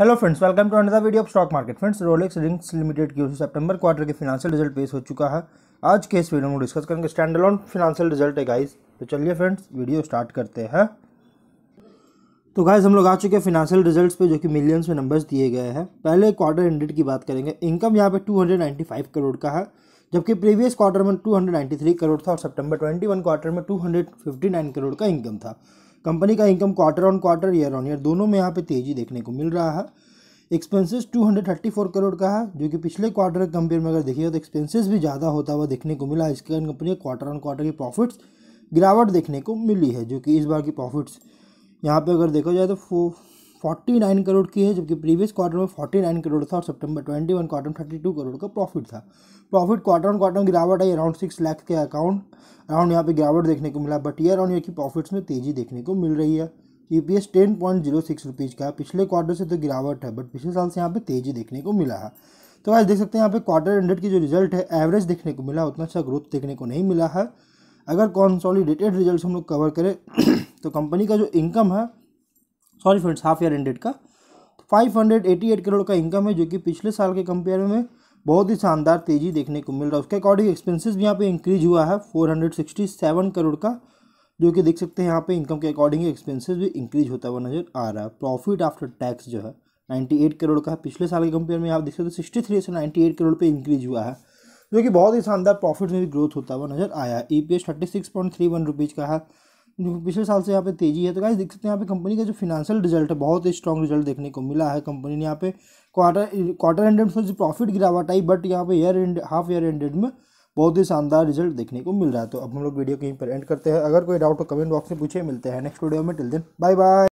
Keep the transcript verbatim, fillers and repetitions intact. Hello friends, welcome to another video of stock market. Friends, Rolex rings limited की सितंबर quarter के financial result पेश हो चुका है। आज के इस वीडियो में डिस्कस करेंगे स्टैंडअलोन फिनेंशियल रिजल्ट है गाइस। तो चलिए फ्रेंड्स, वीडियो स्टार्ट करते हैं। तो गाइस, हम लोग आ चुके हैं फिनेंशियल रिजल्ट्स पे, जो कि मिलियंस में नंबर्स दिए गए हैं। पहले क्वार्टर एंडेड की बात करेंगे। इनकम यहाँ पे दो सौ पचानवे करोड़ का है, जबकि प्रीवियस क्वार्टर में दो सौ तिरानवे करोड़ था और सितंबर इक्कीस क्वार्टर में दो सौ उनसठ करोड़ का इनकम था। कंपनी का income quarter on quarter, year on year दोनों में यहाँ पे तेजी देखने को मिल रहा है। एक्सपेंसेस दो सौ चौंतीस करोड़ का है, जो कि पिछले क्वार्टर के कंपेयर में अगर देखिएगा तो एक्सपेंसेस भी ज़्यादा होता हुआ देखने को मिला। इसके कारण कंपनी क्वार्टर ऑन क्वार्टर की प्रॉफिट्स गिरावट देखने को मिली है, जो कि इस बार की प्रॉफिट्स यहाँ पे अगर देखा जाए तो फो फोर्टी नाइन करोड़ की है, जबकि प्रीवियस क्वार्टर में फोर्टी नाइन करोड़ था और सितंबर ट्वेंटी वन क्वार्टर में थर्टी टू करोड़ का प्रॉफिट था। प्रॉफिट क्वार्टर ऑन क्वार्टर में गिरावट आई, अराउंड सिक्स लाख के अकाउंट अराउंड यहाँ पे गिरावट देखने को मिला, बट ईयर ऑन ईयर की प्रॉफिट्स में तेजी देखने को मिल रही है। E P S ten point zero six rupees का, पिछले क्वार्टर से तो गिरावट है बट पिछले साल से यहाँ पर तेजी देखने को मिला है। तो आज देख सकते हैं यहाँ पे क्वार्टर हंड्रेड की जो रिजल्ट है एवरेज देखने को मिला, उतना अच्छा ग्रोथ देखने को नहीं मिला है। अगर कॉन्सॉलीडेटेड रिजल्ट हम लोग कवर करें तो कंपनी का जो इनकम है, sorry friends, half year ended का पाँच सौ अठासी करोड़ का इनकम है, जो कि पिछले साल के कंपेयर में बहुत ही शानदार तेज़ी देखने को मिल रहा है। उसके अकॉर्डिंग एक्सपेंसेस भी यहाँ पे इंक्रीज हुआ है चार सौ सरसठ करोड़ का, जो कि देख सकते हैं यहाँ पे इनकम के अकॉर्डिंग एक्सपेंसेस भी इंक्रीज होता हुआ नज़र आ रहा है। प्रॉफिट आफ्टर टैक्स जो है अट्ठानवे करोड़ का, पिछले साल के कंपेयर में आप देख सकते हैं तिरेसठ से अट्ठानवे करोड़ पर इंक्रीज हुआ है, जो कि बहुत ही शानदार प्रॉफिट में भी ग्रोथ होता हुआ नज़र आया। E P S thirty six point three one rupees का है, जो पिछले साल से यहाँ पे तेजी है। तो गाइस देख सकते हैं यहाँ पे कंपनी का जो फिनेंशियल रिजल्ट है बहुत ही स्ट्रॉन्ग रिजल्ट देखने को मिला है। कंपनी ने यहाँ पे क्वार्टर क्वार्टर एंडेड में जो प्रॉफिट गिरावट आई, बट यहाँ पे year end half year ended में बहुत ही शानदार रिजल्ट देखने को मिल रहा है। तो अब हम लोग वीडियो कहीं पर एंड करते हैं। अगर कोई डाउट हो कमेंट बॉक्स में पूछे। मिलते हैं नेक्स्ट वीडियो में, टिल देन बाय बाय।